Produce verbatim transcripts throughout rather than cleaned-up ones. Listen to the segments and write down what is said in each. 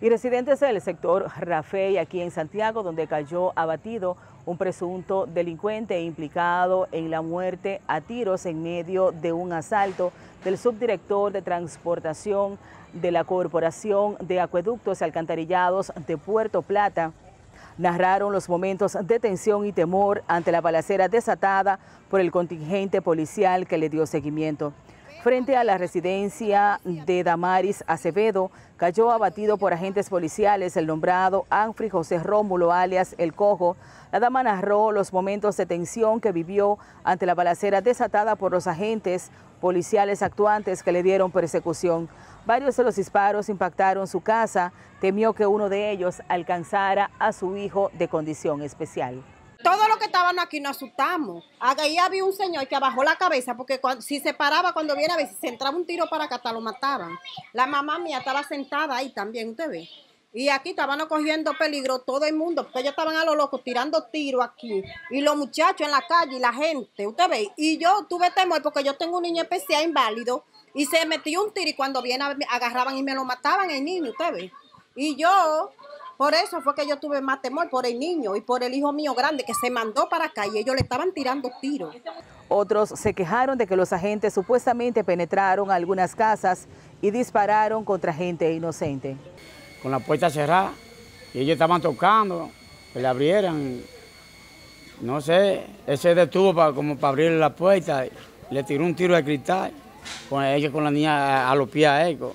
Y residentes del sector Rafey, aquí en Santiago, donde cayó abatido un presunto delincuente implicado en la muerte a tiros en medio de un asalto del subdirector de transportación de la Corporación de Acueductos y Alcantarillados de Puerto Plata, narraron los momentos de tensión y temor ante la balacera desatada por el contingente policial que le dio seguimiento. Frente a la residencia de Damaris Acevedo, cayó abatido por agentes policiales el nombrado Anfri José Rómulo, alias El Cojo. La dama narró los momentos de tensión que vivió ante la balacera desatada por los agentes policiales actuantes que le dieron persecución. Varios de los disparos impactaron su casa, temió que uno de ellos alcanzara a su hijo de condición especial. Todos los que estaban aquí nos asustamos. Ahí había un señor que abajó la cabeza porque cuando, si se paraba cuando viera a veces, se entraba un tiro para acá, hasta lo mataban. La mamá mía estaba sentada ahí también, usted ve. Y aquí estaban cogiendo peligro todo el mundo, porque ellos estaban a lo loco tirando tiros aquí. Y los muchachos en la calle y la gente, usted ve. Y yo tuve temor porque yo tengo un niño especial inválido y se metió un tiro y cuando viene agarraban y me lo mataban el niño, usted ve. Y yo... Por eso fue que yo tuve más temor por el niño y por el hijo mío grande que se mandó para acá y ellos le estaban tirando tiros. Otros se quejaron de que los agentes supuestamente penetraron a algunas casas y dispararon contra gente inocente. Con la puerta cerrada y ellos estaban tocando, que la abrieran. No sé, él se detuvo para, como para abrir la puerta, le tiró un tiro de cristal, con ellos con la niña a los pies, eh, con,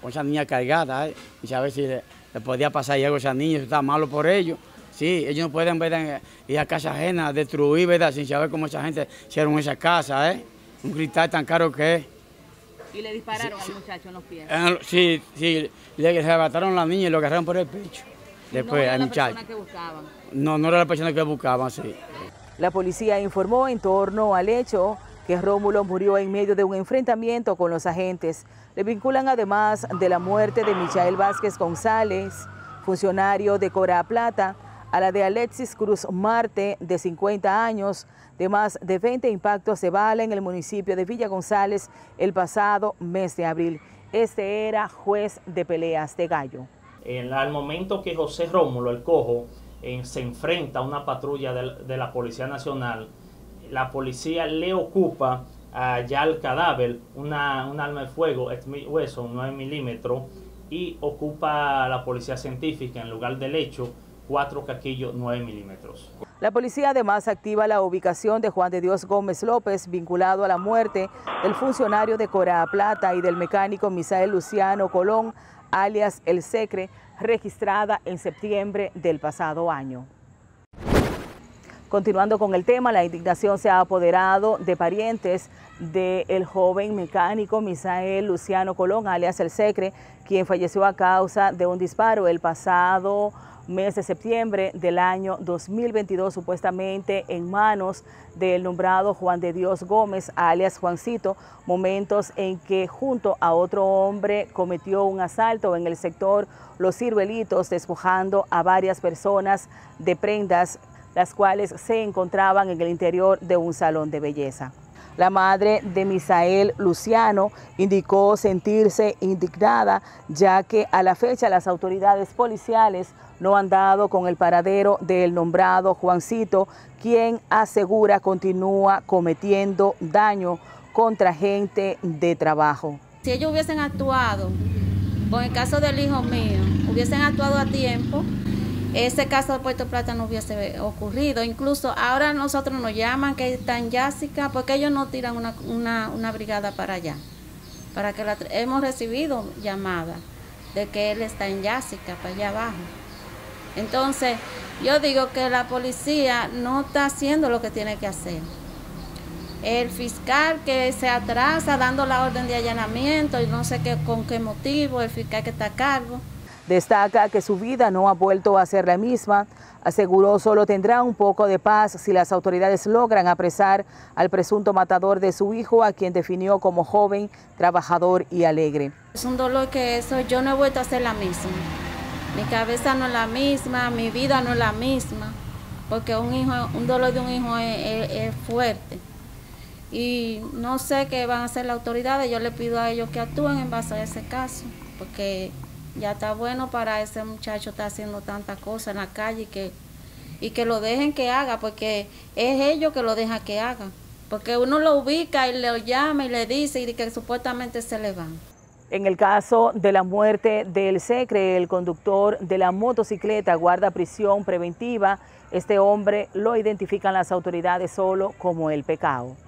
con esa niña cargada, eh, y a ver si... Le, Le podía pasar algo a esos niños, está malo por ellos. Sí, ellos no pueden ver, ir a casa ajena, destruir, ¿verdad? Sin saber cómo esa gente hicieron esa casa, ¿eh? Un cristal tan caro que es. ¿Y le dispararon sí, al muchacho en los pies? Eh, sí, sí, le arrebataron a la niña y lo agarraron por el pecho. Después, ¿no era al la muchacho. persona que buscaban? No, no era la persona que buscaban, sí. La policía informó en torno al hecho que Rómulo murió en medio de un enfrentamiento con los agentes. Le vinculan además de la muerte de Michael Vázquez González, funcionario de Coraaplata, a la de Alexis Cruz Marte, de cincuenta años, de más de veinte impactos de bala en el municipio de Villa González el pasado mes de abril. Este era juez de peleas de gallo. En, al momento que José Rómulo, El Cojo, eh, se enfrenta a una patrulla de, de la Policía Nacional, la policía le ocupa uh, ya al cadáver una, un arma de fuego, hueso, nueve milímetros, y ocupa a la policía científica en lugar del hecho cuatro casquillos nueve milímetros. La policía además activa la ubicación de Juan de Dios Gómez López, vinculado a la muerte del funcionario de Coraaplata y del mecánico Misael Luciano Colón, alias El Secre, registrada en septiembre del pasado año. Continuando con el tema, la indignación se ha apoderado de parientes del joven mecánico Misael Luciano Colón, alias El Secre, quien falleció a causa de un disparo el pasado mes de septiembre del año dos mil veintidós, supuestamente en manos del nombrado Juan de Dios Gómez, alias Juancito, momentos en que junto a otro hombre cometió un asalto en el sector Los Cirvelitos, despojando a varias personas de prendas, las cuales se encontraban en el interior de un salón de belleza. La madre de Misael Luciano indicó sentirse indignada, ya que a la fecha las autoridades policiales no han dado con el paradero del nombrado Juancito, quien asegura continúa cometiendo daño contra gente de trabajo. Si ellos hubiesen actuado, con el caso del hijo mío, hubiesen actuado a tiempo, ese caso de Puerto Plata no hubiese ocurrido. Incluso ahora nosotros nos llaman que está en Yásica, porque ellos no tiran una, una, una brigada para allá. Para que la, hemos recibido llamadas de que él está en Yásica, para allá abajo. Entonces, yo digo que la policía no está haciendo lo que tiene que hacer. El fiscal que se atrasa dando la orden de allanamiento, y no sé qué, con qué motivo, el fiscal que está a cargo. Destaca que su vida no ha vuelto a ser la misma. Aseguró solo tendrá un poco de paz si las autoridades logran apresar al presunto matador de su hijo, a quien definió como joven, trabajador y alegre. Es un dolor que eso, yo no he vuelto a ser la misma. Mi cabeza no es la misma, mi vida no es la misma, porque un hijo, un dolor de un hijo es, es, es fuerte. Y no sé qué van a hacer las autoridades, yo le pido a ellos que actúen en base a ese caso, porque... Ya está bueno para ese muchacho estar haciendo tantas cosas en la calle y que, y que lo dejen que haga, porque es ellos que lo dejan que haga. Porque uno lo ubica y lo llama y le dice y que supuestamente se le van. En el caso de la muerte del Secre, el conductor de la motocicleta guarda prisión preventiva. Este hombre lo identifican las autoridades solo como el Pecao.